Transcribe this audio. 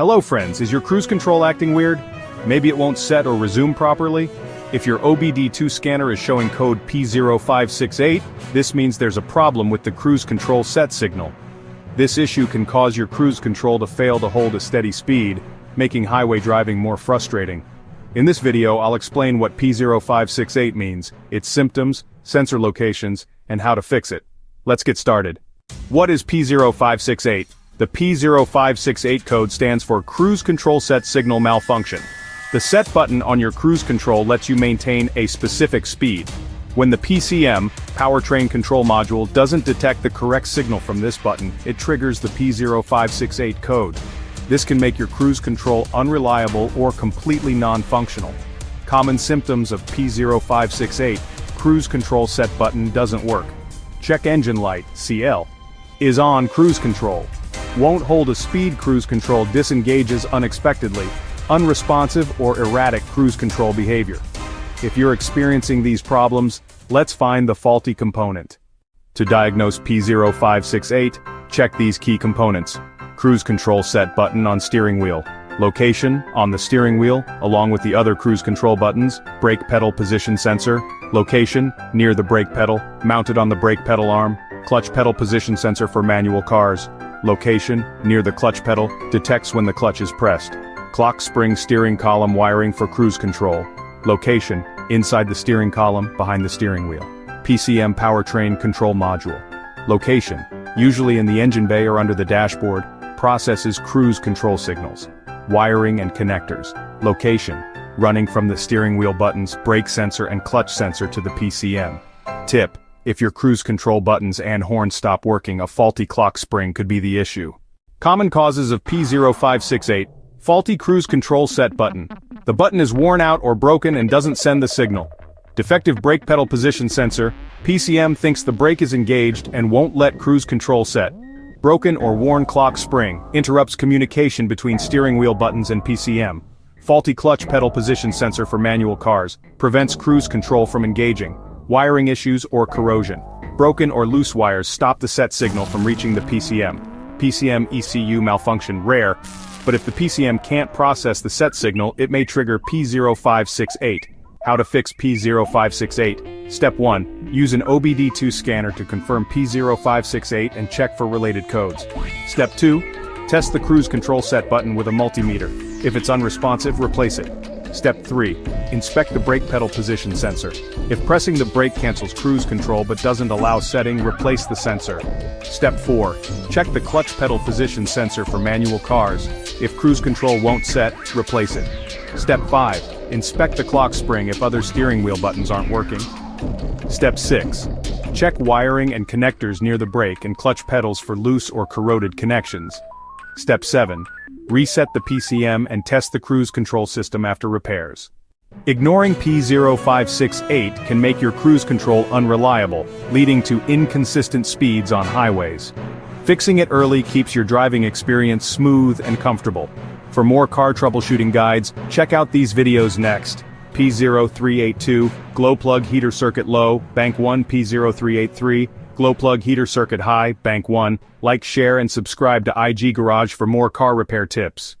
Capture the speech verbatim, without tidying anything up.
Hello friends, is your cruise control acting weird? Maybe it won't set or resume properly? If your O B D two scanner is showing code P zero five six eight, this means there's a problem with the cruise control set signal. This issue can cause your cruise control to fail to hold a steady speed, making highway driving more frustrating. In this video I'll explain what P zero five six eight means, its symptoms, sensor locations, and how to fix it. Let's get started. What is P zero five six eight? The P zero five six eight code stands for Cruise Control Set Signal Malfunction. The set button on your cruise control lets you maintain a specific speed. When the P C M, Powertrain Control Module, doesn't detect the correct signal from this button, it triggers the P zero five six eight code. This can make your cruise control unreliable or completely non-functional. Common symptoms of P zero five six eight, cruise control set button doesn't work. Check engine light, C L, is on cruise control. Won't hold a speed, cruise control disengages unexpectedly, unresponsive or erratic cruise control behavior. If you're experiencing these problems, let's find the faulty component. To diagnose P zero five six eight, check these key components. Cruise control set button on steering wheel. Location, on the steering wheel, along with the other cruise control buttons, brake pedal position sensor, location, near the brake pedal, mounted on the brake pedal arm, clutch pedal position sensor for manual cars, location, near the clutch pedal, detects when the clutch is pressed, clock spring steering column wiring for cruise control, location, inside the steering column, behind the steering wheel, P C M powertrain control module, location, usually in the engine bay or under the dashboard, processes cruise control signals, wiring and connectors, location, running from the steering wheel buttons, brake sensor and clutch sensor to the P C M. Tip: if your cruise control buttons and horn stop working, a faulty clock spring could be the issue. Common causes of P zero five six eight, faulty cruise control set button. The button is worn out or broken and doesn't send the signal. Defective brake pedal position sensor, P C M thinks the brake is engaged and won't let cruise control set. Broken or worn clock spring, interrupts communication between steering wheel buttons and P C M. Faulty clutch pedal position sensor for manual cars, prevents cruise control from engaging. Wiring issues or corrosion. Broken or loose wires stop the set signal from reaching the P C M. P C M E C U malfunction, rare, but if the P C M can't process the set signal, it may trigger P zero five six eight. How to fix P zero five six eight? Step one. Use an O B D two scanner to confirm P zero five six eight and check for related codes. Step two. Test the cruise control set button with a multimeter. If it's unresponsive, replace it. Step three. Inspect the brake pedal position sensor. If pressing the brake cancels cruise control but doesn't allow setting, replace the sensor. Step four. Check the clutch pedal position sensor for manual cars. If cruise control won't set, replace it. Step five. Inspect the clock spring if other steering wheel buttons aren't working. Step six. Check wiring and connectors near the brake and clutch pedals for loose or corroded connections. Step seven. Reset the P C M and test the cruise control system after repairs. Ignoring P zero five six eight can make your cruise control unreliable, leading to inconsistent speeds on highways. Fixing it early keeps your driving experience smooth and comfortable. For more car troubleshooting guides, check out these videos next. P zero three eight two, glow plug heater circuit low, bank one. P zero three eight three, glow plug heater circuit high, bank one. Like, share and subscribe to I G Garage for more car repair tips.